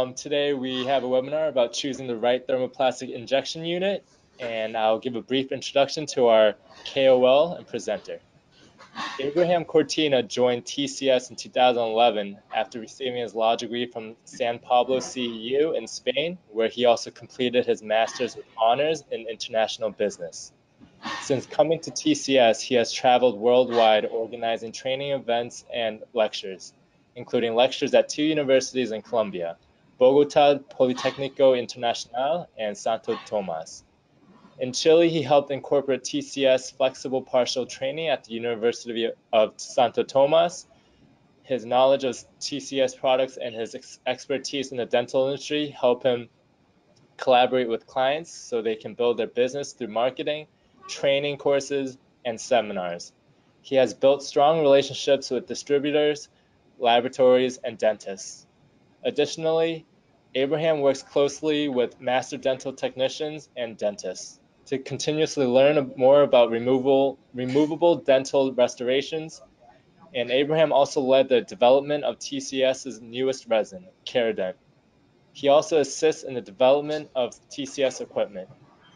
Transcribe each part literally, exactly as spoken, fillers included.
Um, today we have a webinar about choosing the right thermoplastic injection unit, and I'll give a brief introduction to our K O L and presenter. Abraham Cortina joined T C S in two thousand eleven after receiving his law degree from San Pablo C E U in Spain, where he also completed his master's with honors in international business. Since coming to T C S, he has traveled worldwide organizing training events and lectures, including lectures at two universities in Colombia, Bogotá Politécnico Internacional and Santo Tomás. In Chile, he helped incorporate T C S flexible partial training at the University of Santo Tomás. His knowledge of T C S products and his ex expertise in the dental industry help him collaborate with clients so they can build their business through marketing, training courses, and seminars. He has built strong relationships with distributors, laboratories, and dentists. Additionally, Abraham works closely with master dental technicians and dentists to continuously learn more about removal, removable dental restorations, and Abraham also led the development of T C S's newest resin, CeraDent. He also assists in the development of T C S equipment.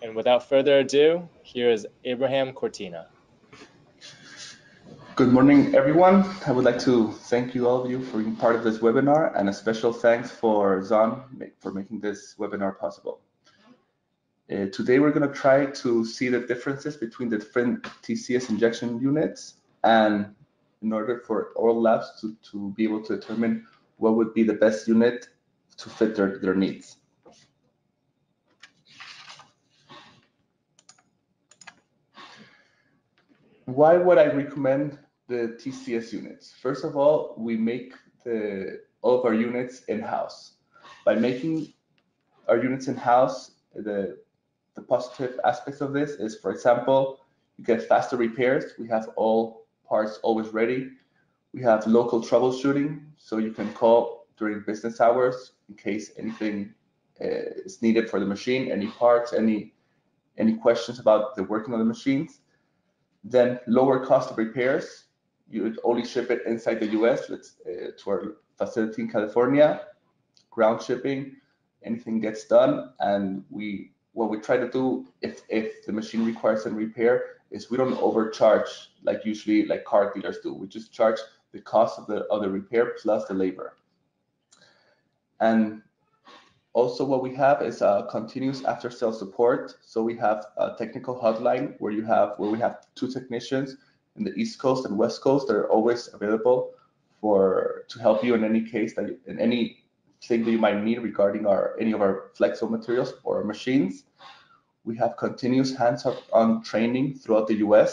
And without further ado, here is Abraham Cortina. Good morning, everyone. I would like to thank you, all of you, for being part of this webinar, and a special thanks for Zahn for making this webinar possible. Uh, today, we're going to try to see the differences between the different T C S injection units, and in order for oral labs to, to be able to determine what would be the best unit to fit their, their needs. Why would I recommend the T C S units? First of all, we make the, all of our units in-house. By making our units in-house, the The positive aspects of this is, for example, you get faster repairs. We have all parts always ready. We have local troubleshooting, so you can call during business hours in case anything uh, is needed for the machine, any parts, any any questions about the working of the machines. Then lower cost of repairs. You would only ship it inside the U S Let's, uh, to our facility in California. Ground shipping, anything gets done, and we. What we try to do, if, if the machine requires a repair, is we don't overcharge like usually like car dealers do. We just charge the cost of the, of the repair plus the labor. And also what we have is a continuous after-sales support. So we have a technical hotline where you have where we have two technicians in the East Coast and West Coast that are always available for to help you in any case that in any. Thing that you might need regarding our any of our flexible materials or our machines. We have continuous hands-on training throughout the U S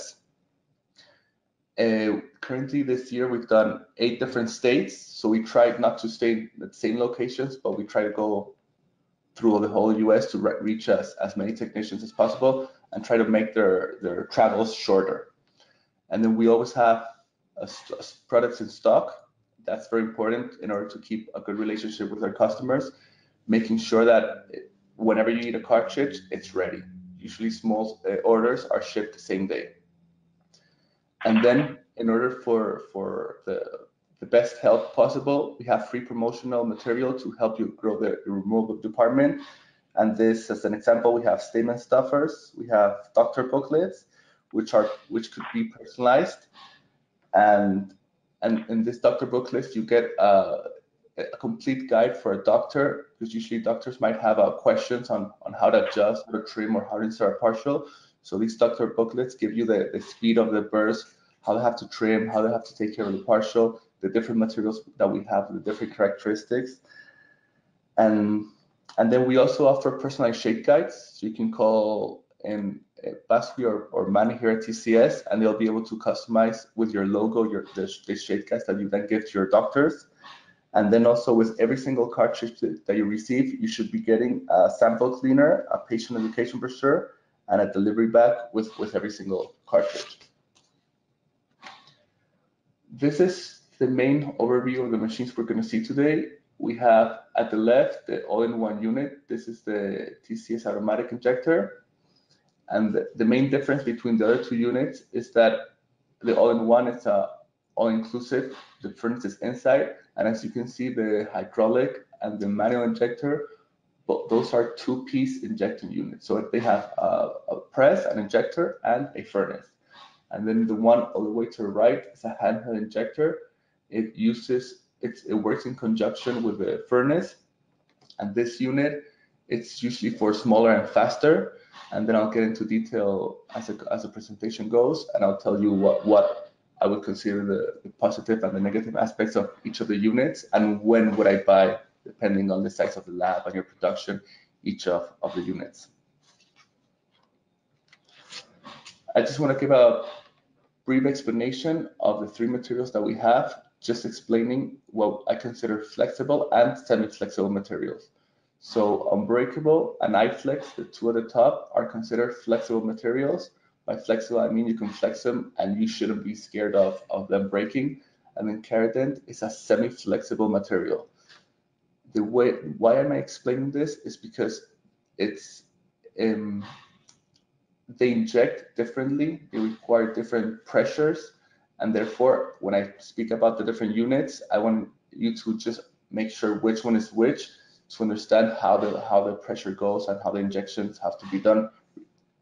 Uh, currently this year we've done eight different states, so we tried not to stay in the same locations, but we try to go through the whole U S to re reach us as many technicians as possible and try to make their, their travels shorter. And then we always have a st a products in stock. That's very important in order to keep a good relationship with our customers, making sure that whenever you need a cartridge, it's ready. Usually small orders are shipped the same day. And then in order for, for the, the best help possible, we have free promotional material to help you grow the removal department. And this, as an example, we have statement stuffers, we have doctor booklets, which are which could be personalized. And And in this doctor book list, you get a, a complete guide for a doctor, because usually doctors might have uh, questions on, on how to adjust, how to trim, or how to insert a partial. So these doctor booklets give you the, the speed of the burrs, how they have to trim, how they have to take care of the partial, the different materials that we have, the different characteristics. And, and then we also offer personalized shape guides. So you can call in Basque or, or Manny here at T C S, and they'll be able to customize with your logo, your the, the shade guides that you then give to your doctors. And then also with every single cartridge that you receive, you should be getting a sample cleaner, a patient education brochure, and a delivery bag with, with every single cartridge. This is the main overview of the machines we're going to see today. We have at the left the all-in-one unit. This is the T C S automatic injector. And the main difference between the other two units is that the all-in-one is uh, all-inclusive. The furnace is inside, and as you can see, the hydraulic and the manual injector, those are two-piece injecting units. So they have a, a press, an injector, and a furnace. And then the one all the way to the right is a handheld injector. It uses, it's, it works in conjunction with the furnace. And this unit, it's usually for smaller and faster. And then I'll get into detail as a, as the presentation goes, and I'll tell you what, what I would consider the, the positive and the negative aspects of each of the units, and when would I buy, depending on the size of the lab and your production, each of, of the units. I just want to give a brief explanation of the three materials that we have, just explaining what I consider flexible and semi-flexible materials. So Unbreakable and iFlex, the two at the top, are considered flexible materials. By flexible, I mean you can flex them and you shouldn't be scared of, of them breaking. And then CeraDent is a semi-flexible material. The way, why am I explaining this is because it's, um, they inject differently, they require different pressures, and therefore, when I speak about the different units, I want you to just make sure which one is which, to understand how the how the pressure goes and how the injections have to be done,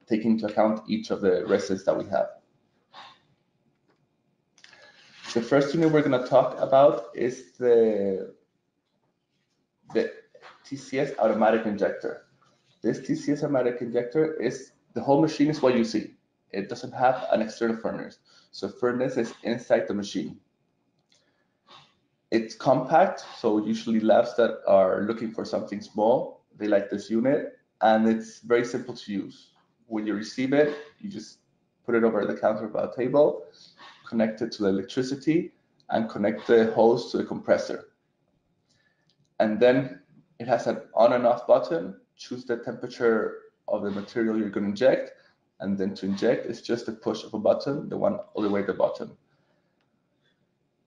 taking into account each of the resins that we have. The first unit we're going to talk about is the the T C S automatic injector. This T C S automatic injector is, the whole machine is what you see. It doesn't have an external furnace. So furnace is inside the machine. It's compact, so usually labs that are looking for something small, they like this unit, and it's very simple to use. When you receive it, you just put it over the counter of a table, connect it to the electricity, and connect the hose to the compressor. And then it has an on and off button. Choose the temperature of the material you're going to inject, and then to inject is just a push of a button, the one all the way at the bottom.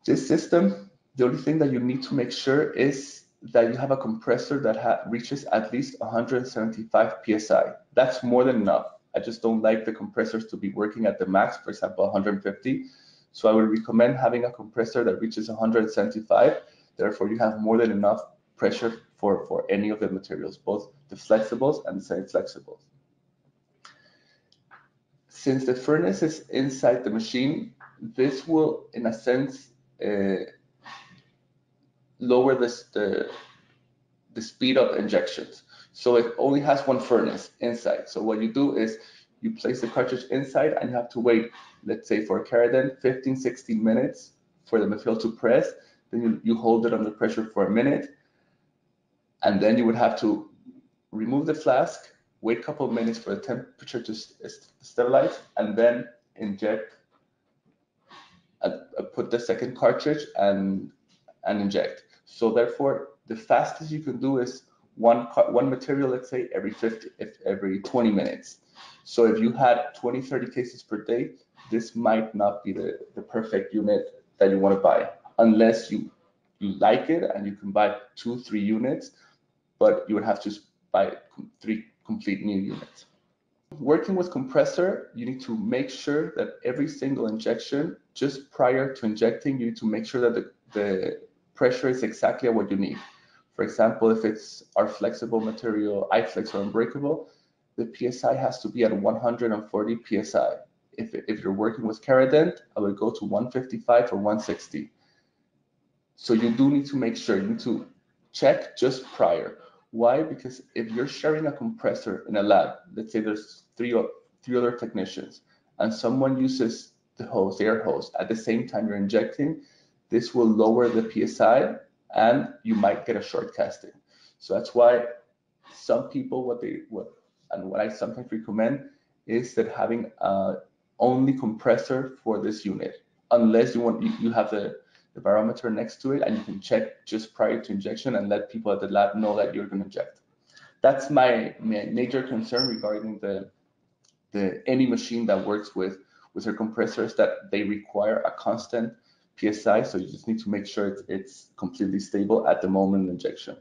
This system, the only thing that you need to make sure is that you have a compressor that ha reaches at least one hundred seventy-five P S I. That's more than enough. I just don't like the compressors to be working at the max, for example, one hundred fifty. So I would recommend having a compressor that reaches one hundred seventy-five. Therefore, you have more than enough pressure for, for any of the materials, both the flexibles and the semi-flexibles. Since the furnace is inside the machine, this will, in a sense, uh, lower this, the, the speed of injections. So it only has one furnace inside. So what you do is you place the cartridge inside and you have to wait, let's say for a CeraDent, fifteen, sixteen minutes for the material to press. Then you, you hold it under pressure for a minute, and then you would have to remove the flask, wait a couple of minutes for the temperature to sterilize, and then inject, uh, put the second cartridge and, and inject. So therefore, the fastest you can do is one, one material, let's say every fifty, if every twenty minutes. So if you had twenty, thirty cases per day, this might not be the, the perfect unit that you want to buy, unless you, you like it and you can buy two, three units, but you would have to buy three complete new units. Working with compressor, you need to make sure that every single injection, just prior to injecting, you need to make sure that the, the pressure is exactly what you need. For example, if it's our flexible material, iFlex or Unbreakable, the P S I has to be at one hundred forty P S I. If, if you're working with CeraDent, I would go to one fifty-five or one sixty. So you do need to make sure, you need to check just prior. Why? Because if you're sharing a compressor in a lab, let's say there's three, or, three other technicians, and someone uses the hose, the air hose, at the same time you're injecting, this will lower the P S I and you might get a short casting. So that's why some people, what they, what, and what I sometimes recommend is that having a only compressor for this unit, unless you want, you, you have the, the barometer next to it, and you can check just prior to injection and let people at the lab know that you're going to inject. That's my, my major concern regarding the, the any machine that works with, with their compressors, that they require a constant P S I, so you just need to make sure it's, it's completely stable at the moment of injection.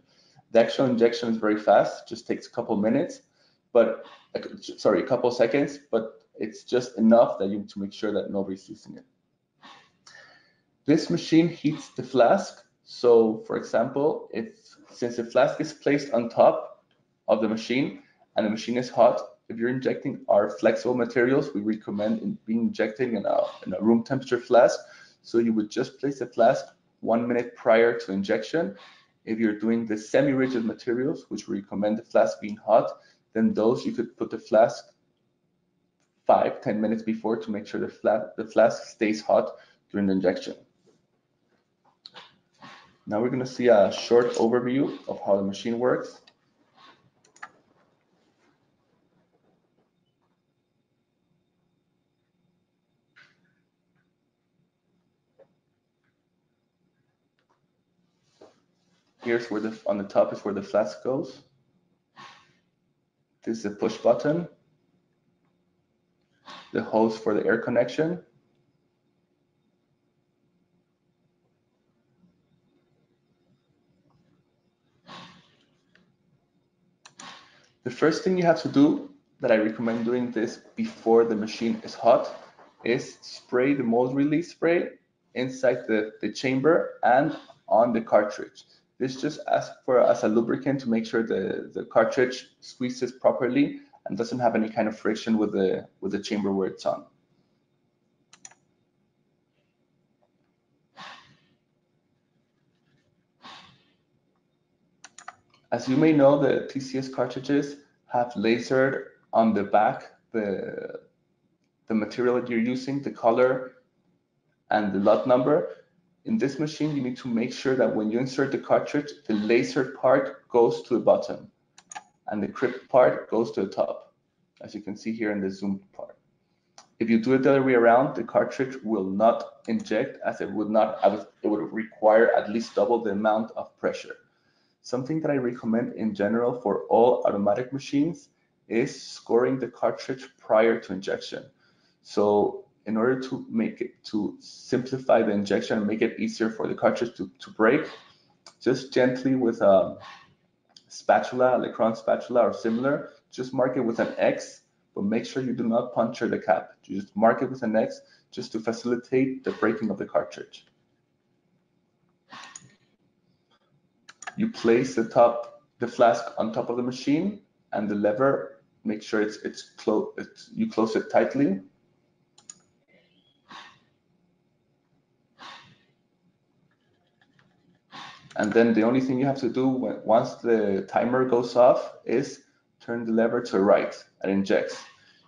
The actual injection is very fast, just takes a couple minutes, but, sorry, a couple seconds, but it's just enough that you need to make sure that nobody's using it. This machine heats the flask So for example, if since the flask is placed on top of the machine and the machine is hot, if you're injecting our flexible materials, we recommend in being injecting in a, in a room temperature flask. So you would just place the flask one minute prior to injection. If you're doing the semi-rigid materials, which we recommend the flask being hot, then those you could put the flask five, ten minutes before to make sure the, flat, the flask stays hot during the injection. Now we're gonna see a short overview of how the machine works. Here's where the, on the top is where the flask goes. This is the push button. The hose for the air connection. The first thing you have to do, that I recommend doing this before the machine is hot, is spray the mold release spray inside the, the chamber and on the cartridge. This just asks for as a lubricant to make sure the, the cartridge squeezes properly and doesn't have any kind of friction with the with the chamber where it's on. As you may know, the T C S cartridges have lasered on the back the, the material that you're using, the color and the lot number. In this machine, you need to make sure that when you insert the cartridge, the lasered part goes to the bottom and the crimp part goes to the top, as you can see here in the zoom part. If you do it the other way around, the cartridge will not inject, as it would not, it would require at least double the amount of pressure. Something that I recommend in general for all automatic machines is scoring the cartridge prior to injection. So in order to make it, to simplify the injection and make it easier for the cartridge to, to break, just gently with a spatula, Electron spatula or similar, just mark it with an X, but make sure you do not puncture the cap. You just mark it with an X just to facilitate the breaking of the cartridge. You place the top, the flask on top of the machine and the lever, make sure it's, it's close, it's, you close it tightly. And then the only thing you have to do when, once the timer goes off is turn the lever to the right and injects.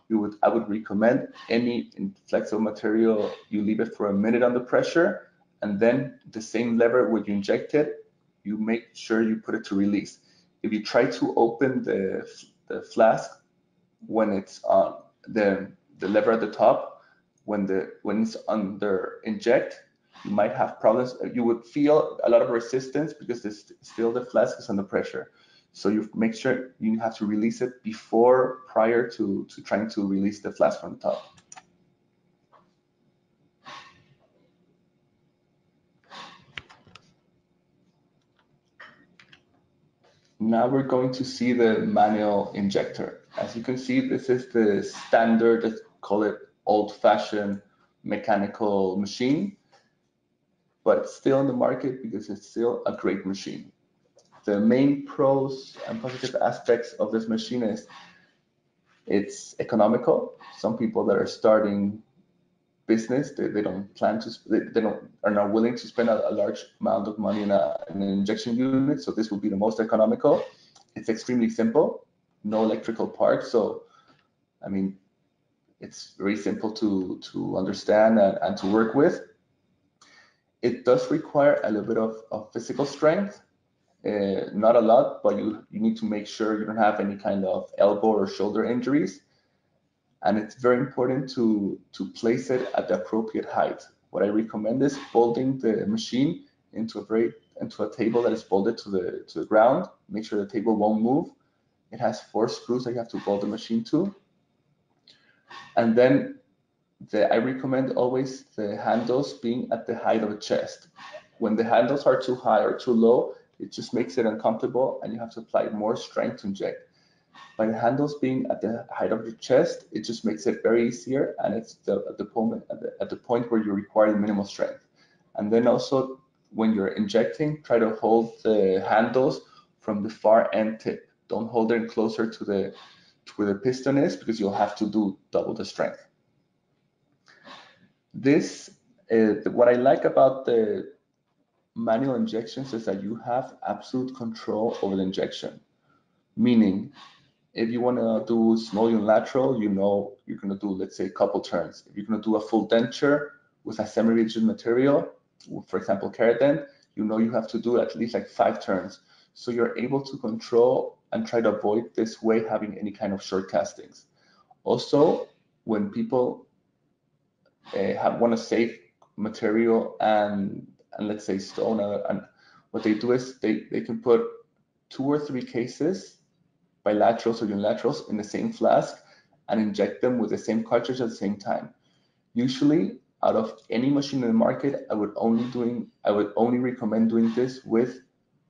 You would, I would recommend any flexible material, you leave it for a minute under pressure, and then the same lever when you inject it, you make sure you put it to release. If you try to open the, the flask when it's on the, the lever at the top, when, the, when it's under inject, you might have problems. You would feel a lot of resistance because this, still the flask is under pressure. So you make sure you have to release it before, prior to, to trying to release the flask from the top. Now we're going to see the manual injector. As you can see, this is the standard, let's call it old-fashioned mechanical machine, but it's still in the market because it's still a great machine. The main pros and positive aspects of this machine is it's economical. Some people that are starting business, they, they don't plan to, they don't are not willing to spend a, a large amount of money in, a, in an injection unit. So this will be the most economical. It's extremely simple, no electrical parts. So, I mean, it's very simple to, to understand and, and to work with. It does require a little bit of, of physical strength, uh, not a lot, but you, you need to make sure you don't have any kind of elbow or shoulder injuries. And it's very important to, to place it at the appropriate height. What I recommend is bolting the machine into a, very, into a table that is bolted to the, to the ground. Make sure the table won't move. It has four screws that you have to bolt the machine to. And then The, I recommend always the handles being at the height of the chest. When the handles are too high or too low, it just makes it uncomfortable and you have to apply more strength to inject. By the handles being at the height of the chest, it just makes it very easier, and it's the, at, the moment, at, the, at the point where you require the minimal strength. And then also when you're injecting, try to hold the handles from the far end tip. Don't hold them closer to the to where the piston is, because you'll have to do double the strength. This, uh, what I like about the manual injections is that you have absolute control over the injection. Meaning, if you want to do small unilateral, you know you're going to do, let's say, a couple turns. If you're going to do a full denture with a semi-rigid material, for example, CeraDent, you know you have to do at least like five turns. So you're able to control and try to avoid this way having any kind of short castings. Also, when people uh, have, want to save material and, and let's say stone, uh, and what they do is they, they can put two or three cases, bilaterals or unilaterals, in the same flask and inject them with the same cartridge at the same time. Usually, out of any machine in the market, I would only doing I would only recommend doing this with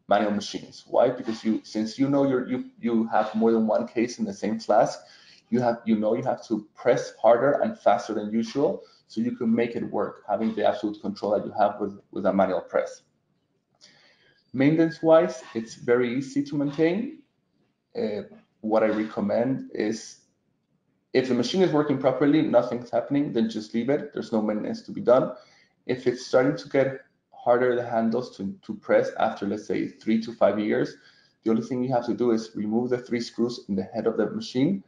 manual machines. Why? Because you since you know you're, you you have more than one case in the same flask, you have you know you have to press harder and faster than usual, so you can make it work, having the absolute control that you have with with a manual press. Maintenance wise, it's very easy to maintain. Uh, what I recommend is, if the machine is working properly, nothing's happening, then just leave it. There's no maintenance to be done. If it's starting to get harder, the handles to, to press after, let's say, three to five years, the only thing you have to do is remove the three screws in the head of the machine,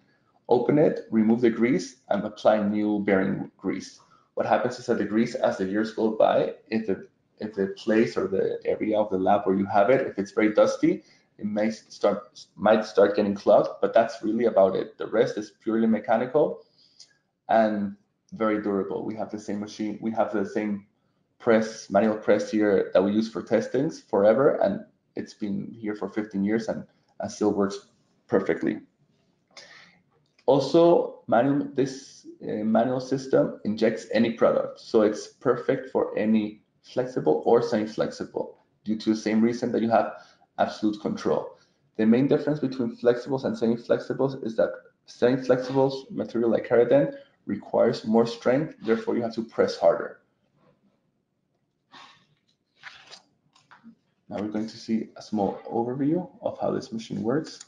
open it, remove the grease, and apply new bearing grease. What happens is that the grease, as the years go by, if the, if the place or the area of the lab where you have it, if it's very dusty, it may start, might start getting clogged, but that's really about it. The rest is purely mechanical and very durable. We have the same machine, we have the same press, manual press here that we use for testings forever, and it's been here for fifteen years and, and still works perfectly. Also, manual, this uh, manual system injects any product, so it's perfect for any flexible or semi-flexible, due to the same reason that you have absolute control. The main difference between flexibles and semi-flexibles is that semi-flexibles material like CeraDent requires more strength, therefore you have to press harder. Now we're going to see a small overview of how this machine works.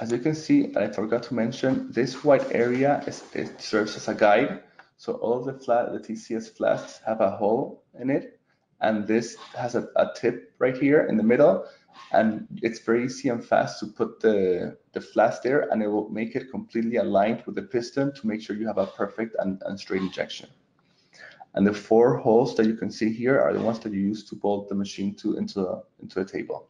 As you can see, and I forgot to mention, this white area is, it serves as a guide. So all of the flat, the T C S flasks have a hole in it, and this has a, a tip right here in the middle, and it's very easy and fast to put the, the flask there, and it will make it completely aligned with the piston to make sure you have a perfect and, and straight injection. And the four holes that you can see here are the ones that you use to bolt the machine to into a, into a table.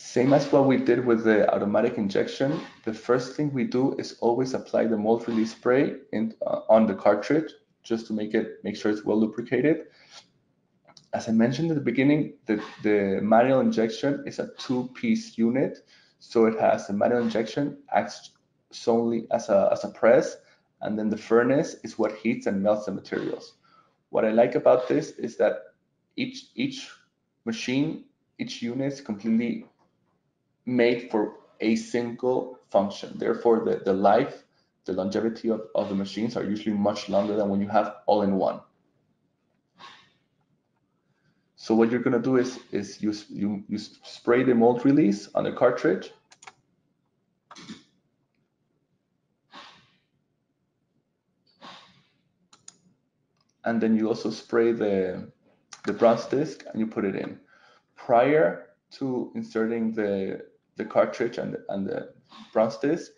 Same as what we did with the automatic injection, the first thing we do is always apply the mold release spray in, uh, on the cartridge, just to make it make sure it's well lubricated. As I mentioned at the beginning, the, the manual injection is a two-piece unit, so it has the manual injection acts solely as a, as a press, and then the furnace is what heats and melts the materials. What I like about this is that each, each machine, each unit is completely made for a single function. Therefore, the, the life, the longevity of, of the machines are usually much longer than when you have all in one. So what you're gonna do is, is you, you, you spray the mold release on the cartridge. And then you also spray the, the bronze disc and you put it in. Prior to inserting the the cartridge and the, and the bronze disc,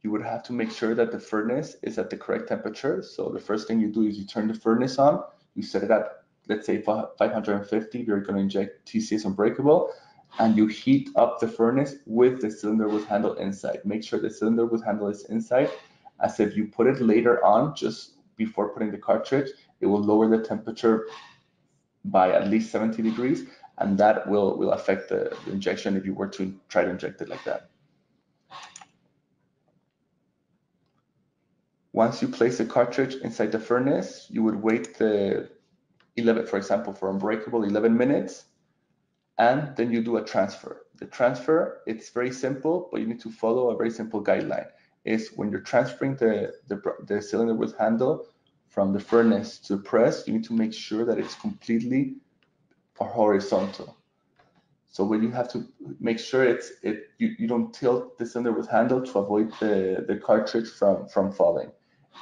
you would have to make sure that the furnace is at the correct temperature. So the first thing you do is you turn the furnace on, you set it at, let's say, five hundred fifty, you're gonna inject T C S Unbreakable, and you heat up the furnace with the cylinder with handle inside. Make sure the cylinder with handle is inside, as if you put it later on, just before putting the cartridge, it will lower the temperature by at least seventy degrees, and that will, will affect the, the injection if you were to try to inject it like that. Once you place the cartridge inside the furnace, you would wait the eleven, for example, for Unbreakable, eleven minutes, and then you do a transfer. The transfer, it's very simple, but you need to follow a very simple guideline. Is when you're transferring the, the, the cylinder with handle from the furnace to the press, you need to make sure that it's completely horizontal. So when you have to make sure it's it you, you don't tilt the cylinder with handle to avoid the, the cartridge from, from falling.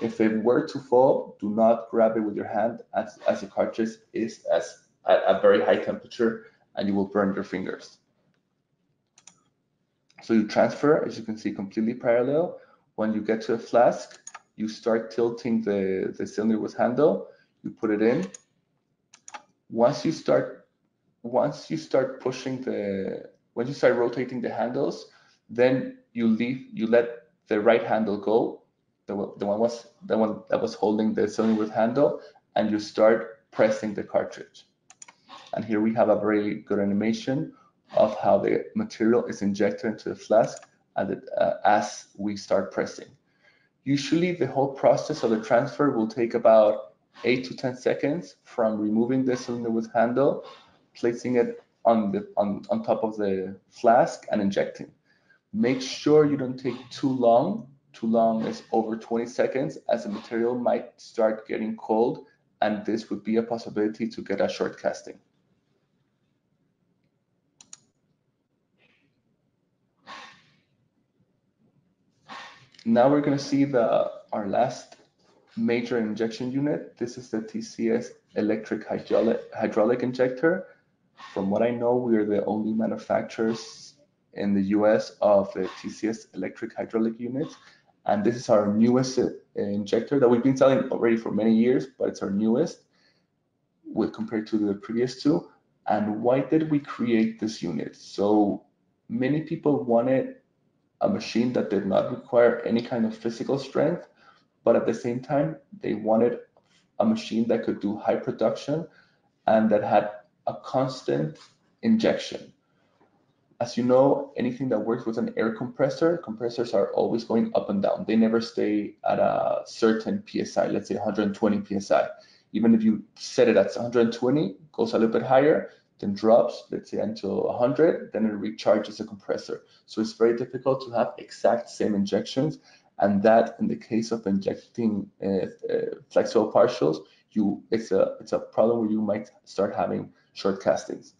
If it were to fall, do not grab it with your hand as, as the cartridge is as, at a very high temperature and you will burn your fingers. So you transfer, as you can see, completely parallel. When you get to a flask, you start tilting the, the cylinder with handle, you put it in. Once you start, once you start pushing the, when you start rotating the handles, then you leave, you let the right handle go, the, the one was the one that was holding the cylinder with handle, and you start pressing the cartridge. And here we have a very good animation of how the material is injected into the flask and it, uh, as we start pressing. Usually the whole process of the transfer will take about eight to ten seconds from removing the cylinder with handle, placing it on, the, on, on top of the flask and injecting. Make sure you don't take too long. Too long is over twenty seconds, as the material might start getting cold, and this would be a possibility to get a short casting. Now we're going to see the, our last major injection unit. This is the T C S electric hydraulic, hydraulic injector. From what I know, we are the only manufacturers in the U S of the T C S electric hydraulic units. And this is our newest injector that we've been selling already for many years, but it's our newest with compared to the previous two. And why did we create this unit? So many people wanted a machine that did not require any kind of physical strength, but at the same time, they wanted a machine that could do high production and that had a constant injection. As you know, anything that works with an air compressor, compressors are always going up and down. They never stay at a certain P S I, let's say one hundred twenty P S I. Even if you set it at one hundred twenty, goes a little bit higher, then drops, let's say until one hundred, then it recharges the compressor. So it's very difficult to have exact same injections, and that in the case of injecting uh, uh, flexible partials, you it's a it's a problem where you might start having short castings.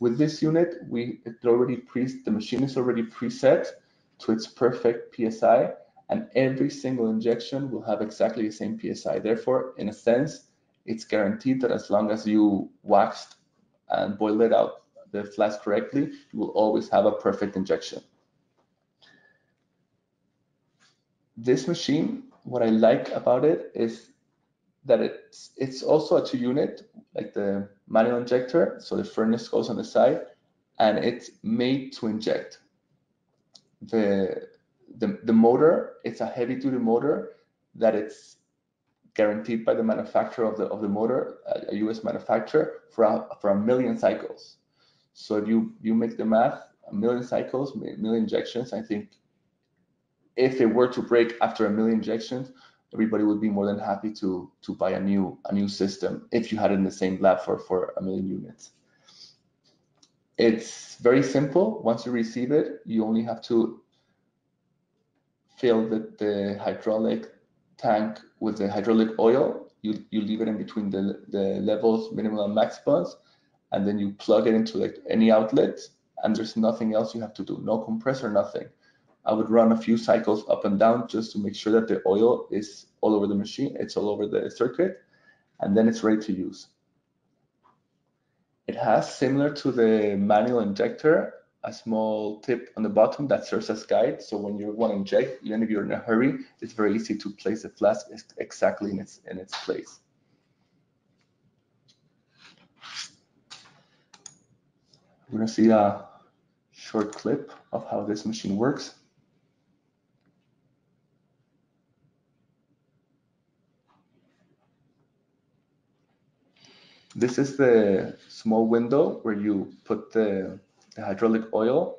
With this unit, we it already pre the machine is already preset to its perfect P S I, and every single injection will have exactly the same P S I. Therefore, in a sense, it's guaranteed that as long as you waxed and boil it out the flask correctly, you will always have a perfect injection. This machine, what I like about it is that it's, it's also a two unit, like the manual injector, so the furnace goes on the side, and it's made to inject. The, the, the motor, it's a heavy duty motor that it's guaranteed by the manufacturer of the of the motor, a U S manufacturer, for a, for a million cycles. So if you you make the math, a million cycles, a million injections. I think if it were to break after a million injections, everybody would be more than happy to to buy a new a new system if you had it in the same lab for for a million units. It's very simple. Once you receive it, you only have to fill the the hydraulic tank with the hydraulic oil. You, you leave it in between the, the levels, minimal and max buns, and then you plug it into like any outlet, and there's nothing else you have to do. No compressor, nothing. I would run a few cycles up and down just to make sure that the oil is all over the machine, it's all over the circuit, and then it's ready to use. It has, similar to the manual injector, a small tip on the bottom that serves as guide. So when you want to inject, even if you're in a hurry, it's very easy to place the flask exactly in its in its place. We're gonna see a short clip of how this machine works. This is the small window where you put the, the hydraulic oil.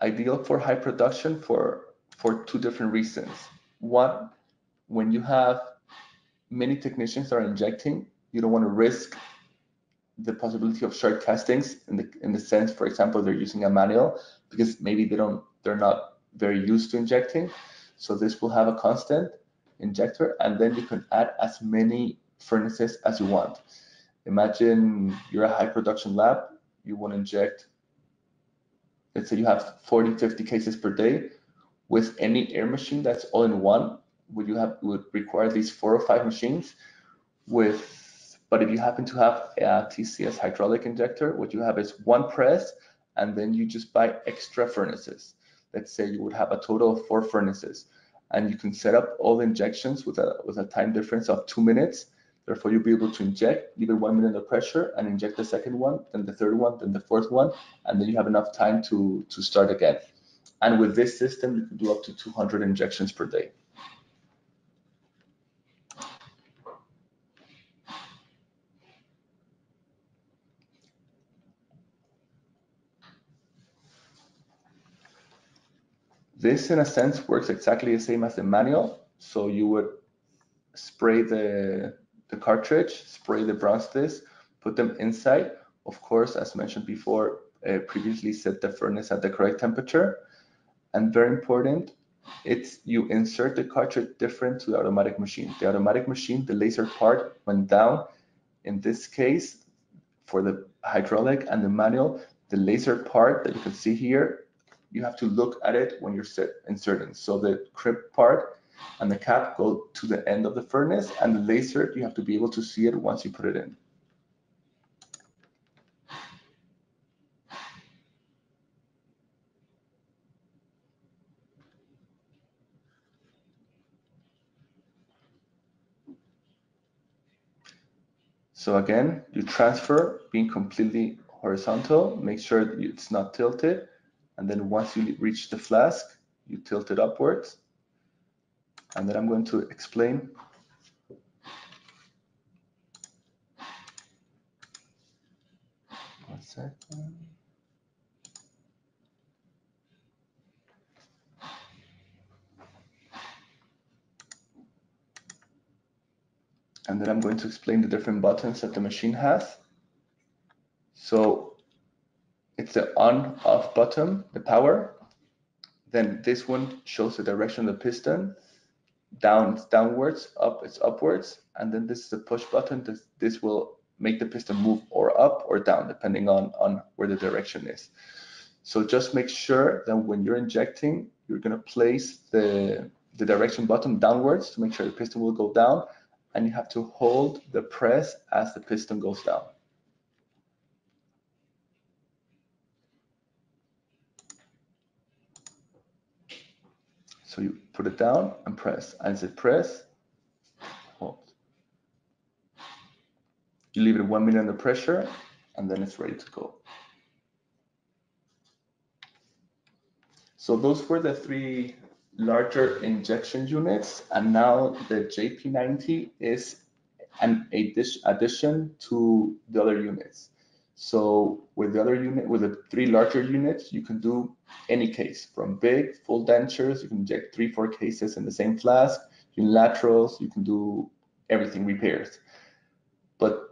Ideal for high production for, for two different reasons. One, when you have many technicians that are injecting, you don't want to risk the possibility of short castings in the, in the sense, for example, they're using a manual because maybe they don't, they're not very used to injecting. So this will have a constant injector, and then you can add as many furnaces as you want. Imagine you're a high production lab, you want to inject, let's say you have forty, fifty cases per day. With any air machine that's all in one, would you have would require at least four or five machines. With, but if you happen to have a T C S hydraulic injector, what you have is one press, and then you just buy extra furnaces. Let's say you would have a total of four furnaces, and you can set up all the injections with a with a time difference of two minutes. Therefore, you'll be able to inject either one minute of pressure and inject the second one, then the third one, then the fourth one, and then you have enough time to, to start again. And with this system, you can do up to two hundred injections per day. This, in a sense, works exactly the same as the manual. So you would spray the the cartridge, spray the bronze disc, put them inside. Of course, as mentioned before, uh, previously set the furnace at the correct temperature. And very important, it's you insert the cartridge different to the automatic machine. The automatic machine, the laser part went down. In this case, for the hydraulic and the manual, the laser part that you can see here, you have to look at it when you're set inserting. So the crimp part and the cap go to the end of the furnace, and the laser, you have to be able to see it once you put it in. So again, you transfer, being completely horizontal, make sure that it's not tilted, and then once you reach the flask, you tilt it upwards. And then I'm going to explain. One second. And then I'm going to explain the different buttons that the machine has. So it's the on off button, the power. Then this one shows the direction of the piston. Down, it's downwards, up, it's upwards. And then this is a push button. This, this will make the piston move or up or down, depending on, on where the direction is. So just make sure that when you're injecting, you're gonna place the, the direction button downwards to make sure the piston will go down, and you have to hold the press as the piston goes down. So you put it down and press. As it press, hold. You leave it one minute under pressure, and then it's ready to go. So those were the three larger injection units, and now the J P ninety is an addition to the other units. So with the other unit, with the three larger units, you can do any case from big full dentures. You can inject three, four cases in the same flask. You can laterals. You can do everything, repairs. But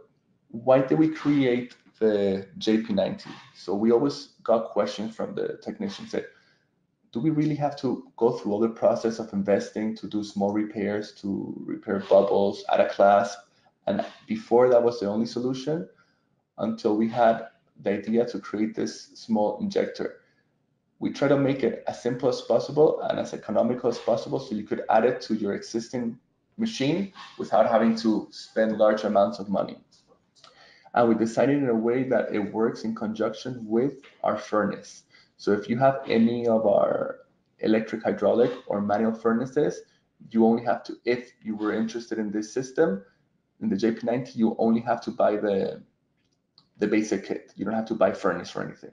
why did we create the J P ninety? So we always got questions from the technicians that, do we really have to go through all the process of investing to do small repairs, to repair bubbles, add a clasp? And before, that was the only solution, until we had the idea to create this small injector. We try to make it as simple as possible and as economical as possible, so you could add it to your existing machine without having to spend large amounts of money. And we decided in a way that it works in conjunction with our furnace. So if you have any of our electric, hydraulic, or manual furnaces, you only have to, if you were interested in this system, in the J P ninety, you only have to buy the the basic kit. You don't have to buy furnace or anything.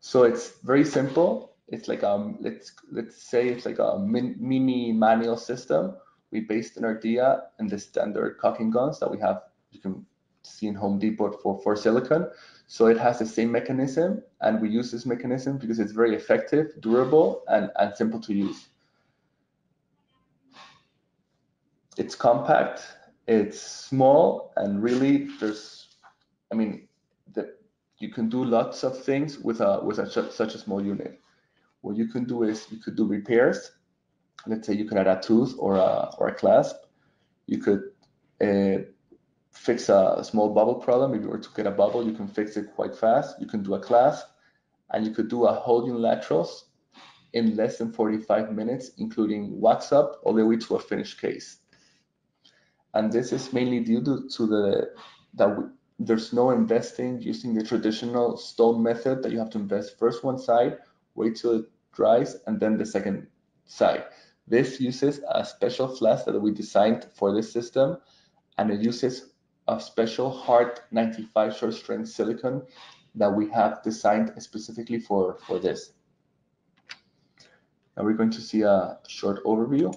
So it's very simple. it's like um let's let's say it's like a min, mini manual system. We based in our D I A and the standard caulking guns that we have, you can see in Home Depot for, for silicone. So it has the same mechanism, and we use this mechanism because it's very effective, durable, and, and simple to use. It's compact, it's small, and really there's, I mean, the, you can do lots of things with, a, with a, such a small unit. What you can do is you could do repairs. Let's say you could add a tooth or a, or a clasp. You could uh, fix a, a small bubble problem. If you were to get a bubble, you can fix it quite fast. You can do a clasp, and you could do a whole unilaterals in less than forty-five minutes, including wax up all the way to a finished case. And this is mainly due to, to the that we, there's no investing using the traditional stone method that you have to invest first one side, wait till it dries, and then the second side. This uses a special flask that we designed for this system, and it uses a special hard ninety-five short strength silicone that we have designed specifically for, for this. Now we're going to see a short overview.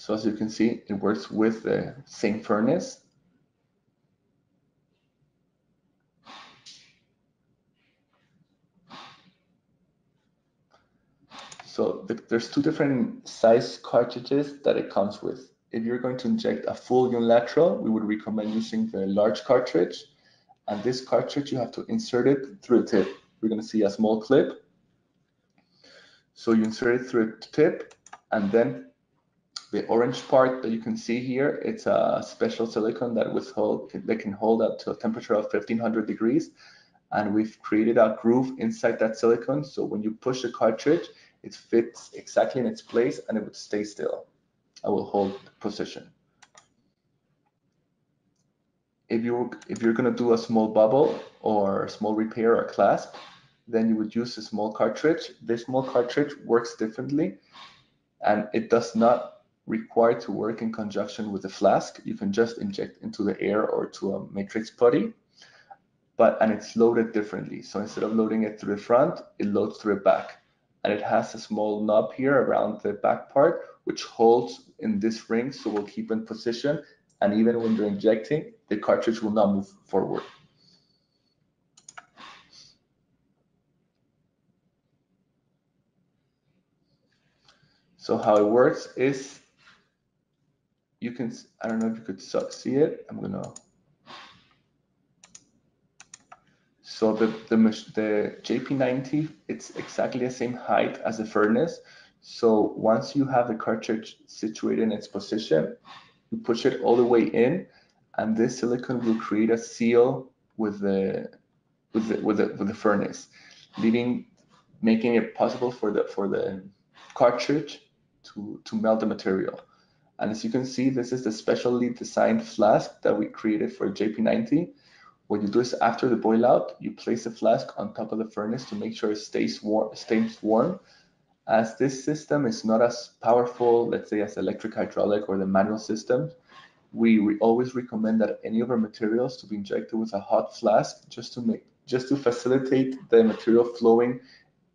So as you can see, it works with the same furnace. So the, there's two different size cartridges that it comes with. If you're going to inject a full unilateral, we would recommend using the large cartridge. And this cartridge, you have to insert it through the tip. We're going to see a small clip. So you insert it through the tip, and then the orange part that you can see here, it's a special silicone that withhold, that can hold up to a temperature of fifteen hundred degrees. And we've created a groove inside that silicone. So when you push the cartridge, it fits exactly in its place and it would stay still. I will hold position. If you're, if you're gonna do a small bubble or a small repair or clasp, then you would use a small cartridge. This small cartridge works differently, and it does not required to work in conjunction with the flask. You can just inject into the air or to a matrix putty, but and it's loaded differently. So instead of loading it through the front, it loads through the back. And it has a small knob here around the back part, which holds in this ring, so we'll keep in position. And even when you're injecting, the cartridge will not move forward. So how it works is, you can, I don't know if you could see it. I'm gonna. So the, the, the J P ninety, it's exactly the same height as the furnace. So once you have the cartridge situated in its position, you push it all the way in, and this silicone will create a seal with the, with the, with the, with the furnace, leaving, making it possible for the, for the cartridge to, to melt the material. And as you can see, this is the specially designed flask that we created for J P ninety. What you do is after the boil out, you place the flask on top of the furnace to make sure it stays warm, stays warm. As this system is not as powerful, let's say, as electric hydraulic or the manual system, we re always recommend that any of our materials to be injected with a hot flask just to make, just to facilitate the material flowing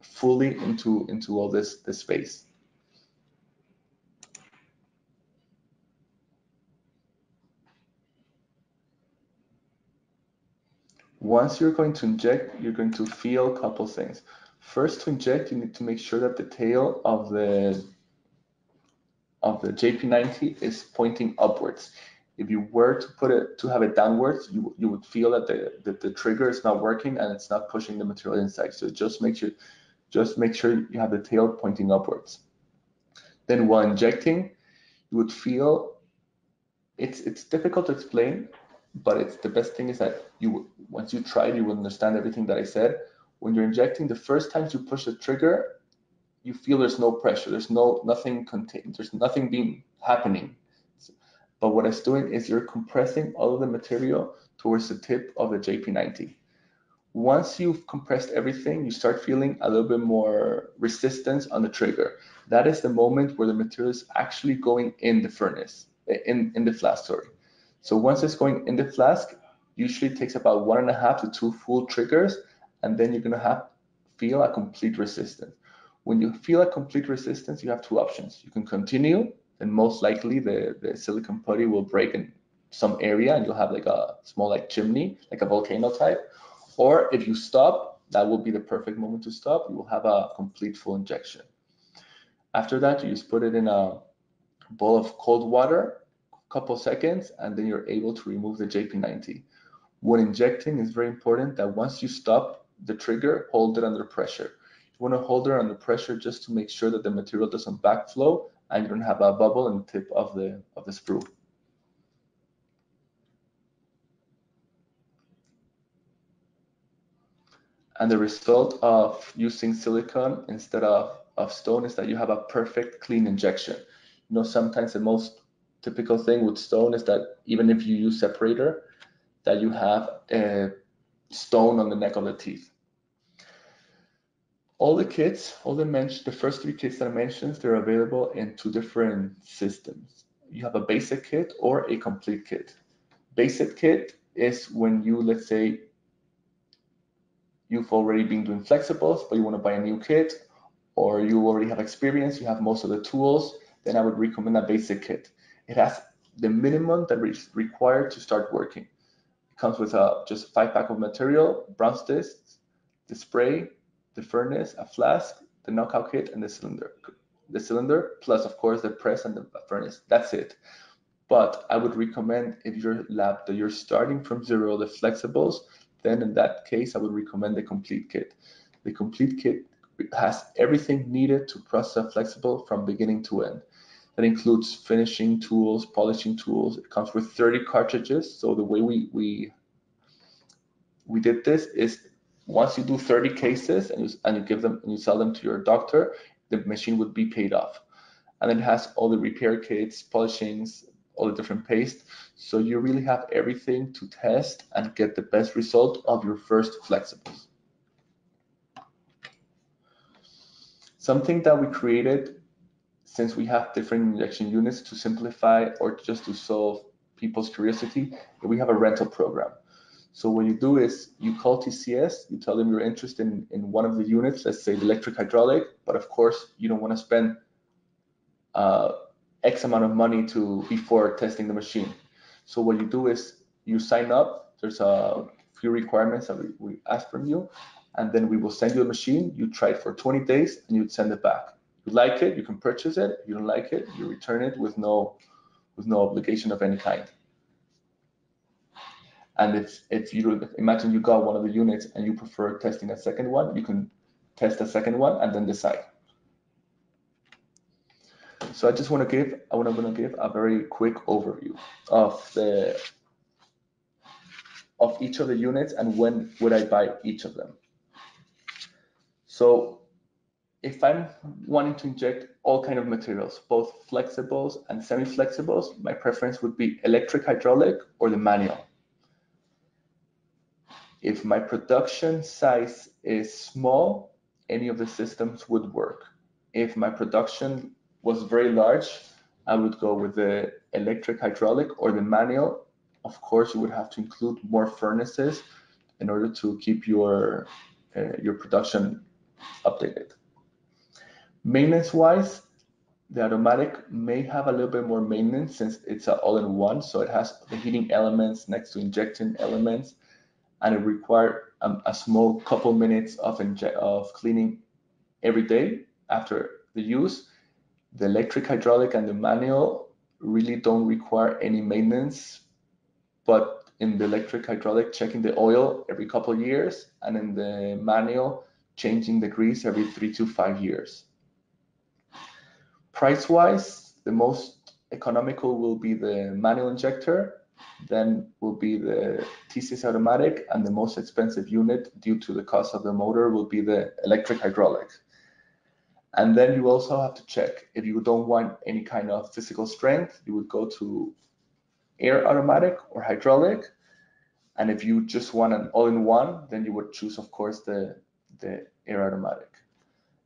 fully into, into all this, this space. Once you're going to inject, you're going to feel a couple things. First, to inject, you need to make sure that the tail of the, of the J P ninety is pointing upwards. If you were to put it, to have it downwards, you, you would feel that the, that the trigger is not working and it's not pushing the material inside. So just make sure, just make sure you have the tail pointing upwards. Then while injecting, you would feel, it's, it's difficult to explain, but it's the best thing is that you, once you try it, you will understand everything that I said. When you're injecting, the first time you push the trigger, you feel there's no pressure, there's no nothing contained, there's nothing being happening. But what it's doing is you're compressing all of the material towards the tip of the J P ninety. Once you've compressed everything, you start feeling a little bit more resistance on the trigger. That is the moment where the material is actually going in the furnace, in, in the flask, sorry. So once it's going in the flask, usually takes about one and a half to two full triggers, and then you're gonna have feel a complete resistance. When you feel a complete resistance, you have two options. You can continue, then most likely the, the silicone putty will break in some area and you'll have like a small like chimney, like a volcano type. Or if you stop, that will be the perfect moment to stop. You will have a complete full injection. After that, you just put it in a bowl of cold water, a couple seconds, and then you're able to remove the J P ninety. When injecting, it's very important that once you stop the trigger, hold it under pressure. You want to hold it under pressure just to make sure that the material doesn't backflow and you don't have a bubble in the tip of the, of the screw. And the result of using silicone instead of, of stone is that you have a perfect clean injection. You know, sometimes the most typical thing with stone is that even if you use separator, that you have a stone on the neck of the teeth. All the kits, all the, the first three kits that I mentioned, they're available in two different systems. You have a basic kit or a complete kit. Basic kit is when you, let's say, you've already been doing flexibles, but you want to buy a new kit, or you already have experience, you have most of the tools, then I would recommend a basic kit. It has the minimum that is required to start working. It comes with a, just a five pack of material, bronze discs, the spray, the furnace, a flask, the knockout kit, and the cylinder. The cylinder, plus of course the press and the furnace, that's it. But I would recommend if your lab that you're starting from zero, the flexibles, then in that case, I would recommend the complete kit. The complete kit has everything needed to process a flexible from beginning to end. That includes finishing tools, polishing tools. It comes with thirty cartridges. So the way we, we, we did this is once you do thirty cases and you, and you give them and you sell them to your doctor, the machine would be paid off. And it has all the repair kits, polishings, all the different paste, so you really have everything to test and get the best result of your first flexibles. Something that we created, since we have different injection units, to simplify or just to solve people's curiosity, we have a rental program. So what you do is you call T C S, you tell them you're interested in, in one of the units, let's say electric hydraulic, but of course you don't want to spend uh, X amount of money to before testing the machine. So what you do is you sign up. There's a few requirements that we, we ask from you, and then we will send you a machine. You try it for twenty days and you'd send it back. If you like it, you can purchase it. If you don't like it, you return it with no with no obligation of any kind. And if, if you imagine you got one of the units and you prefer testing a second one, you can test a second one and then decide. So I just want to give I want to give a very quick overview of the of each of the units and when would I buy each of them. So if I'm wanting to inject all kind of materials, both flexibles and semi-flexibles, my preference would be electric hydraulic or the manual. If my production size is small, any of the systems would work. If my production was very large, I would go with the electric hydraulic or the manual. Of course, you would have to include more furnaces in order to keep your, uh, your production updated. Maintenance-wise, the automatic may have a little bit more maintenance since it's all-in-one, so it has the heating elements next to injecting elements, and it requires um, a small couple minutes of, of cleaning every day after the use. The electric hydraulic and the manual really don't require any maintenance, but in the electric hydraulic, checking the oil every couple of years, and in the manual, changing the grease every three to five years. Price-wise, the most economical will be the manual injector, then will be the T C S automatic, and the most expensive unit due to the cost of the motor will be the electric hydraulic. And then you also have to check if you don't want any kind of physical strength, you would go to air automatic or hydraulic. And if you just want an all-in-one, then you would choose, of course, the, the Air Automatic.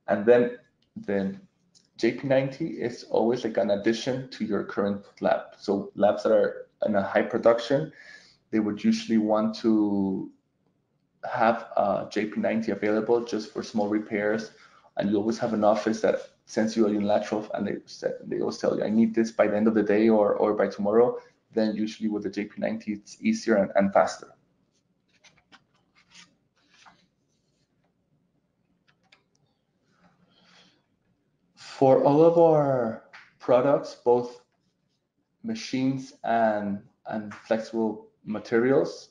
And then the J P ninety is always like an addition to your current lab. So labs that are in a high production, they would usually want to have a J P ninety available just for small repairs. And you always have an office that sends you a unilateral and they, they always tell you, I need this by the end of the day or, or by tomorrow. Then usually with the J P ninety, it's easier and, and faster. For all of our products, both machines and, and flexible materials,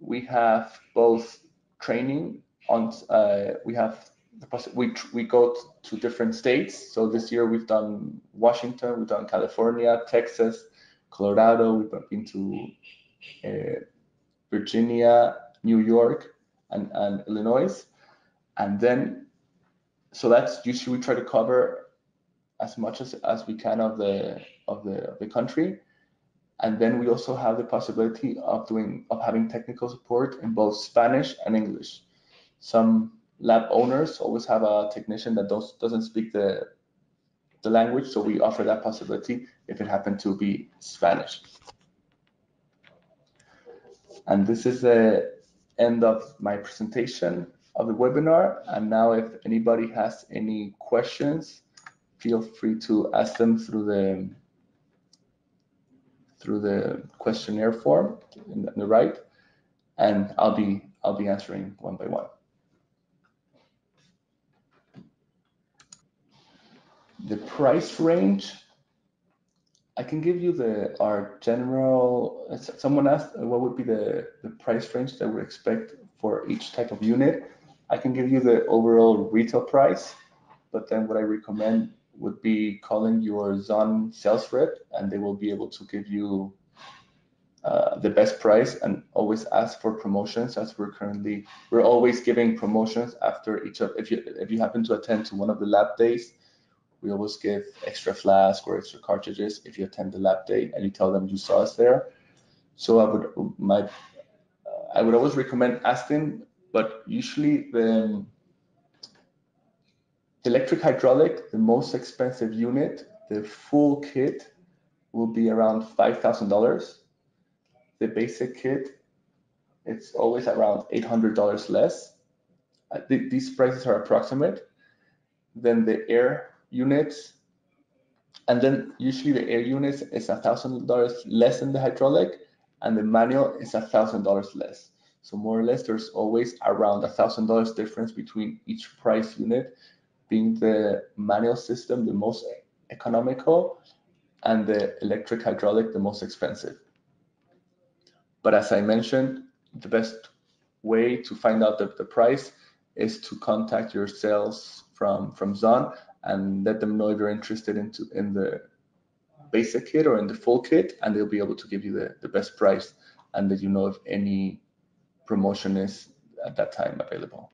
we have both training on, uh, we have the process, we, we go to different states. So this year we've done Washington, we've done California, Texas, Colorado, we've been to uh, Virginia, New York, and, and Illinois. And then, so that's usually we try to cover as much as, as we can of the, of the, of the country. And then we also have the possibility of doing, of having technical support in both Spanish and English. Some lab owners always have a technician that does, doesn't speak the, the language, so we offer that possibility if it happened to be Spanish. And this is the end of my presentation of the webinar. And now if anybody has any questions, feel free to ask them through the through the questionnaire form on the right, and I'll be I'll be answering one by one. The price range, I can give you the our general. Someone asked what would be the, the price range that we expect for each type of unit. I can give you the overall retail price, but then what I recommend would be calling your Zahn sales rep, and they will be able to give you uh, the best price, and always ask for promotions, as we're currently, we're always giving promotions after each of, if you, if you happen to attend to one of the lab days, we always give extra flask or extra cartridges if you attend the lab day and you tell them you saw us there. So I would, my, I would always recommend asking, but usually the electric hydraulic, the most expensive unit, the full kit will be around five thousand dollars. The basic kit, it's always around eight hundred dollars less. I think these prices are approximate. Then the air units, and then usually the air units is one thousand dollars less than the hydraulic, and the manual is one thousand dollars less. So more or less, there's always around one thousand dollars difference between each price unit, being the manual system the most economical and the electric hydraulic the most expensive. But as I mentioned, the best way to find out the, the price is to contact your sales from, from Zahn and let them know if you're interested into, in the basic kit or in the full kit, and they'll be able to give you the, the best price, and that you know if any promotion is at that time available.